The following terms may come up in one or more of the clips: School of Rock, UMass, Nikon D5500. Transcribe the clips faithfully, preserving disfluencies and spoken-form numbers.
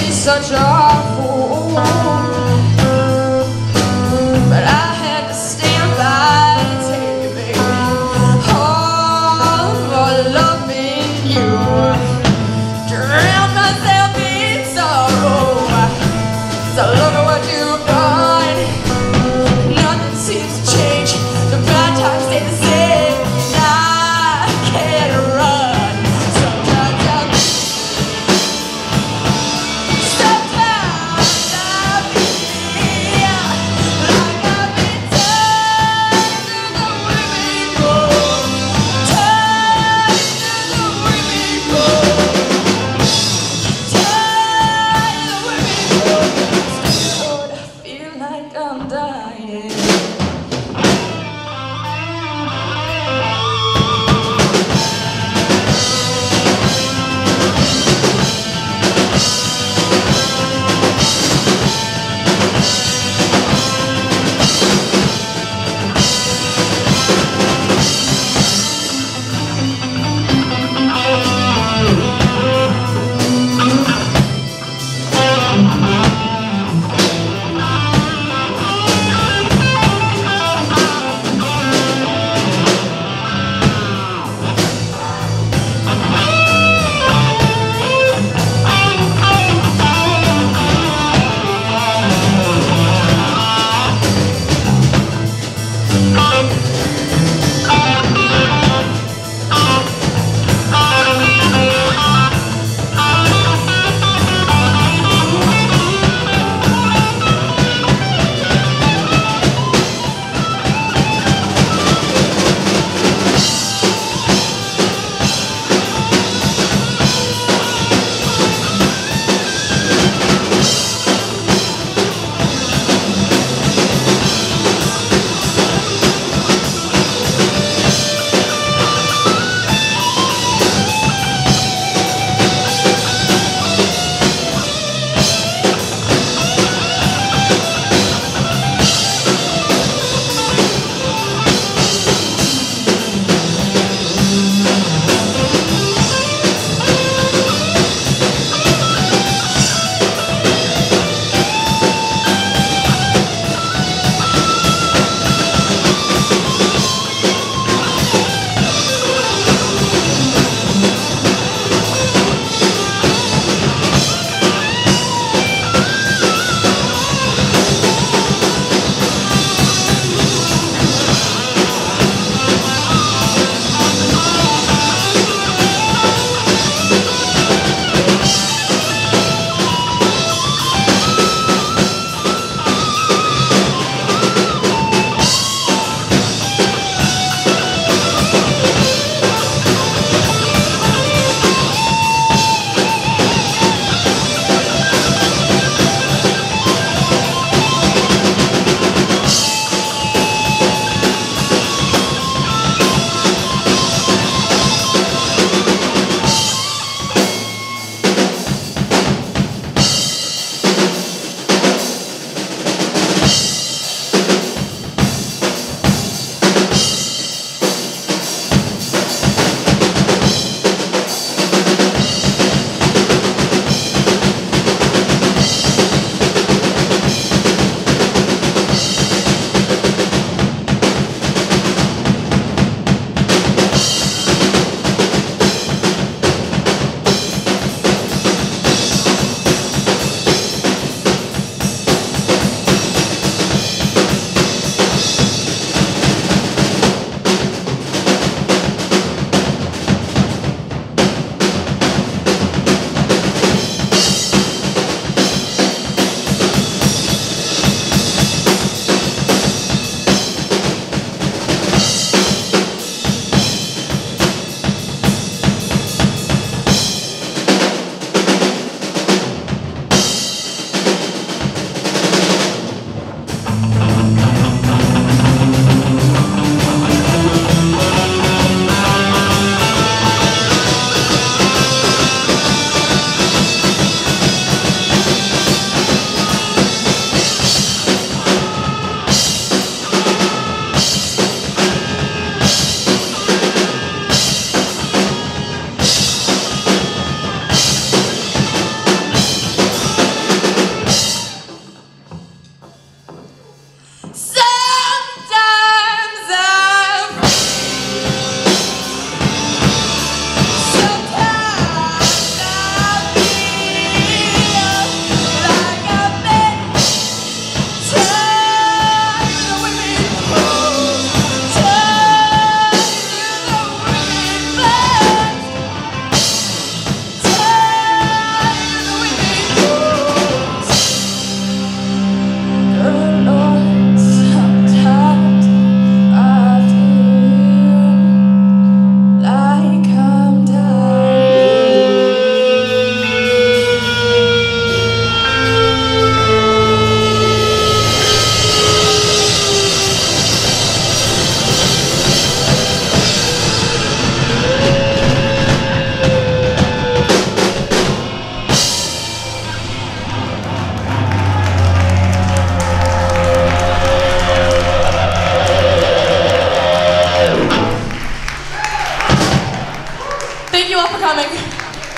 been such a fool, but I had to stand by and take you, baby, all for loving you. Drown myself in sorrow, 'cause I look at what you've done. Nothing seems to change, the bad times stay the same. I can't run. Sometimes I Sometimes I feel like I've been turned to the whipping bowl, turned to the whipping bowl, turned to the whipping bowl. Lord, I feel like I'm dying.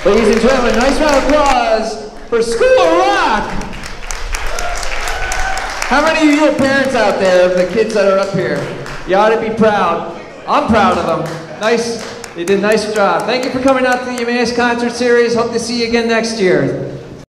Ladies and gentlemen, nice round of applause for School of Rock. How many of you are parents out there of the kids that are up here? You ought to be proud. I'm proud of them. Nice, they did a nice job. Thank you for coming out to the UMass concert series. Hope to see you again next year.